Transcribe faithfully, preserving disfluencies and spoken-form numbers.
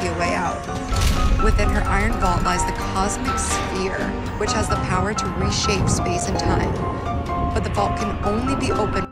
be a way out. Within her iron vault lies the cosmic sphere, which has the power to reshape space and time. But the vault can only be opened